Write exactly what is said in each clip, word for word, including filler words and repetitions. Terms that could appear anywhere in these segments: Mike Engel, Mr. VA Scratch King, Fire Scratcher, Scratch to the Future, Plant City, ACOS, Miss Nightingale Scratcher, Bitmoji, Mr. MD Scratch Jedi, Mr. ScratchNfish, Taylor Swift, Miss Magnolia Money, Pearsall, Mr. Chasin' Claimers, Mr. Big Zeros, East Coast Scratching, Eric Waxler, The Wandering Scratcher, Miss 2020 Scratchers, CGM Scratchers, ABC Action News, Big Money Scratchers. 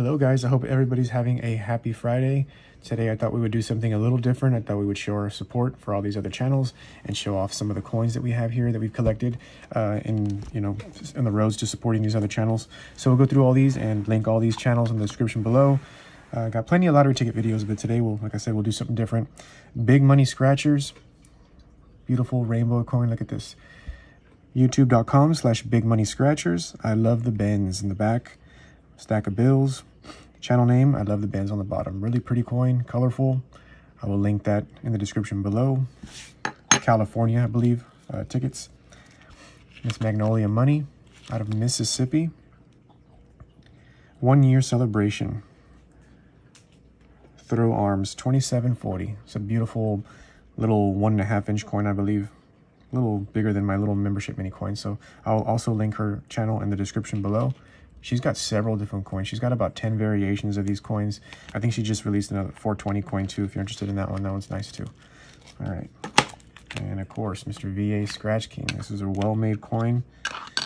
Hello guys, I hope everybody's having a happy Friday. Today I thought we would do something a little different. I thought we would show our support for all these other channels and show off some of the coins that we have here that we've collected uh, in, you know, on the roads to supporting these other channels. So we'll go through all these and link all these channels in the description below. I uh, got plenty of lottery ticket videos, but today, we'll, like I said, we'll do something different. Big Money Scratchers, beautiful rainbow coin, look at this. YouTube.com slash Big Money Scratchers. I love the bends in the back. Stack of bills. Channel name, I love the bands on the bottom. Really pretty coin, colorful. I will link that in the description below. California, I believe, uh, tickets. Miss Magnolia Money, out of Mississippi. One year celebration. Throw arms, twenty-seven forty. It's a beautiful little one and a half inch coin, I believe. A little bigger than my little membership mini coin. So I'll also link her channel in the description below. She's got several different coins. She's got about ten variations of these coins. I think she just released another four twenty coin too, if you're interested in that one. That one's nice too. All right. And of course, Mister V A Scratch King. This is a well-made coin. A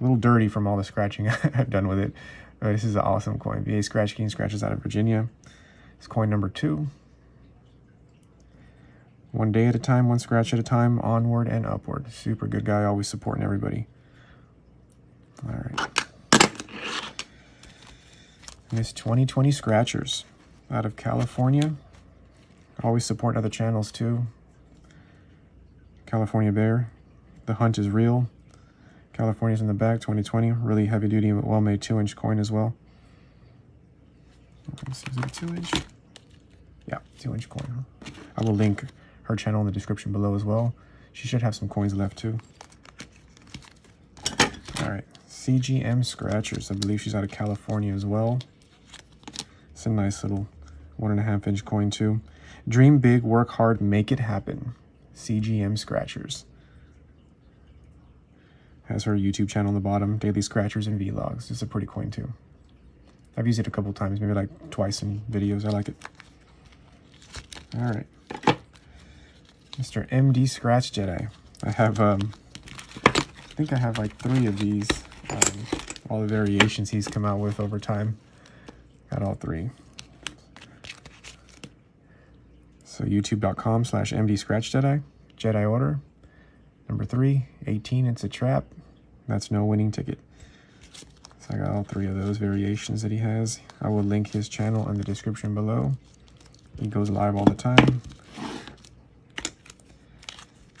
little dirty from all the scratching I've done with it. But this is an awesome coin. V A Scratch King scratches out of Virginia. It's coin number two. One day at a time, one scratch at a time, onward and upward. Super good guy, always supporting everybody. All right. Miss twenty twenty Scratchers out of California. Always support other channels too. California Bear. The Hunt is Real. California's in the back, twenty twenty. Really heavy duty, well made two inch coin as well. Is it a two inch? Yeah, two inch coin. I will link her channel in the description below as well. She should have some coins left too. All right, C G M Scratchers. I believe she's out of California as well. It's a nice little one and a half inch coin too. Dream big, work hard, make it happen. C G M Scratchers. Has her YouTube channel on the bottom, Daily Scratchers and Vlogs. It's a pretty coin too. I've used it a couple times, maybe like twice in videos. I like it. All right. Mister M D Scratch Jedi. I have, um, I think I have like three of these. Um, all the variations he's come out with over time. Got all three. So youtube.com slash MD Scratch Jedi. Jedi Order. Number three, eighteen, it's a trap. That's no winning ticket. So I got all three of those variations that he has. I will link his channel in the description below. He goes live all the time.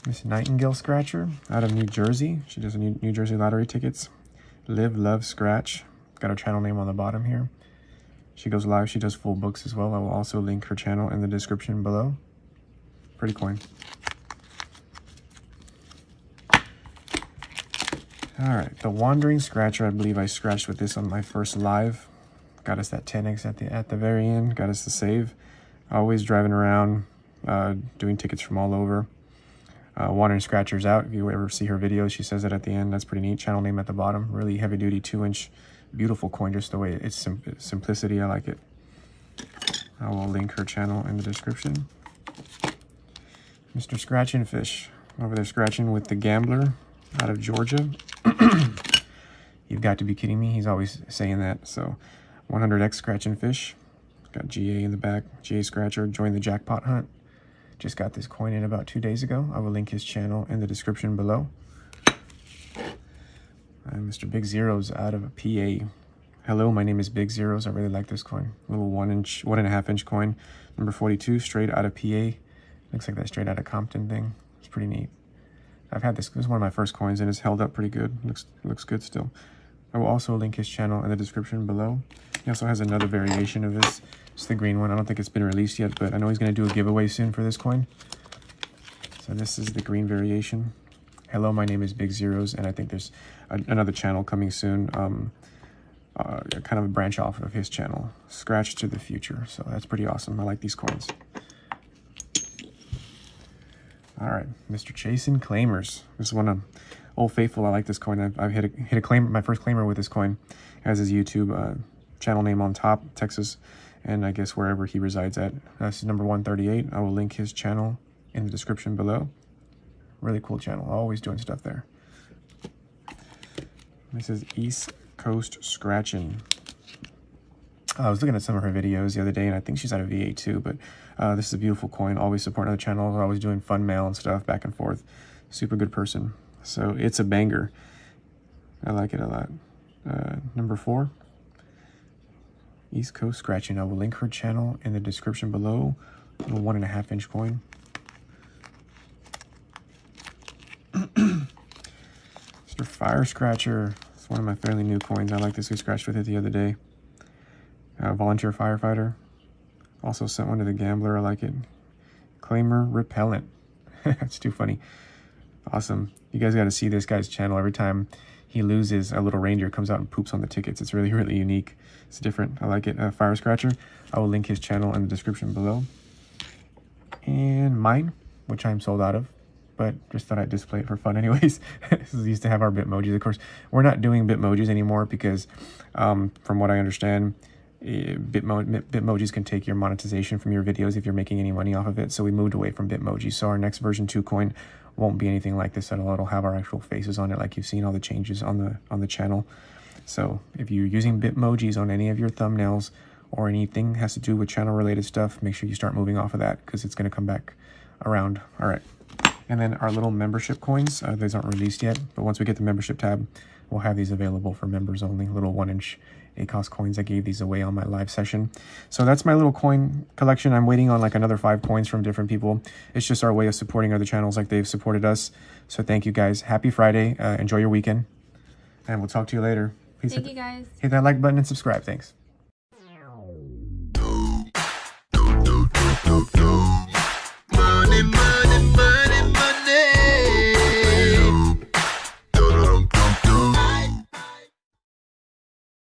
Miss Nightingale Scratcher out of New Jersey. She does New, New Jersey lottery tickets. Live, Love, Scratch. Got her channel name on the bottom here. She goes live. She does full books as well. I will also link her channel in the description below. Pretty coin. All right. The Wandering Scratcher. I believe I scratched with this on my first live. Got us that ten X at the, at the very end. Got us the save. Always driving around, uh, doing tickets from all over. Uh, Wandering Scratchers out. If you ever see her videos, she says it at the end. That's pretty neat. Channel name at the bottom. Really heavy duty, two inch, beautiful coin. Just the way it's sim simplicity. I like it. I will link her channel in the description. Mister ScratchNfish over there scratching with the Gambler out of Georgia. You've got to be kidding me. He's always saying that. So, one hundred X ScratchNfish. Got G A in the back. G A Scratcher joined the jackpot hunt. Just got this coin in about two days ago. I will link his channel in the description below. And Mister Big Zeros out of P A. Hello, my name is Big Zeros. I really like this coin. A little one inch, one and a half inch coin. Number forty-two, straight out of P A. Looks like that straight out of Compton thing. It's pretty neat. I've had this, this is one of my first coins and it's held up pretty good. Looks, looks good still. I will also link his channel in the description below. He also has another variation of this. It's the green one. I don't think it's been released yet, but I know he's going to do a giveaway soon for this coin. So this is the green variation. Hello, my name is Big Zeros, and I think there's a, another channel coming soon. Um, uh, kind of a branch off of his channel, Scratch to the Future. So that's pretty awesome. I like these coins. All right, Mister Chasin' Claimers. This is one of Old Faithful. I like this coin. I've, I've hit a, hit a claim, my first claimer with this coin. It has his YouTube uh, channel name on top, Texas. And I guess wherever he resides at. This is number one thirty-eight. I will link his channel in the description below. Really cool channel. Always doing stuff there. This is East Coast Scratching. Uh, I was looking at some of her videos the other day, and I think she's out of V A too, but uh, this is a beautiful coin. Always supporting other channels, always doing fun mail and stuff back and forth. Super good person. So it's a banger. I like it a lot. Uh, number four, East Coast Scratching. I will link her channel in the description below. Little one and a half inch coin. Mister Fire Scratcher. It's one of my fairly new coins. I like this. We scratched with it the other day. Uh, volunteer firefighter. Also sent one to the gambler. I like it. Claimer repellent. That's too funny. Awesome. You guys got to see this guy's channel. Every time he loses, a little reindeer comes out and poops on the tickets. It's really, really unique. It's different. I like it. Uh, Fire Scratcher. I will link his channel in the description below. And mine, which I'm sold out of, but just thought I'd display it for fun anyways. We used to have our Bitmojis. Of course, we're not doing Bitmojis anymore because um, from what I understand, Bitmo Bitmojis can take your monetization from your videos if you're making any money off of it. So we moved away from Bitmoji. So our next version two coin won't be anything like this at all. It'll have our actual faces on it, like you've seen all the changes on the on the channel. So if you're using Bitmojis on any of your thumbnails or anything has to do with channel related stuff, make sure you start moving off of that because it's going to come back around. All right. And then our little membership coins, uh, those aren't released yet, but once we get the membership tab, we'll have these available for members only. Little one inch A COS coins. I gave these away on my live session. So that's my little coin collection. I'm waiting on like another five coins from different people. It's just our way of supporting other channels like they've supported us. So thank you guys. Happy Friday. Uh, enjoy your weekend. And we'll talk to you later. Please thank hit, you guys. Hit that like button and subscribe. Thanks.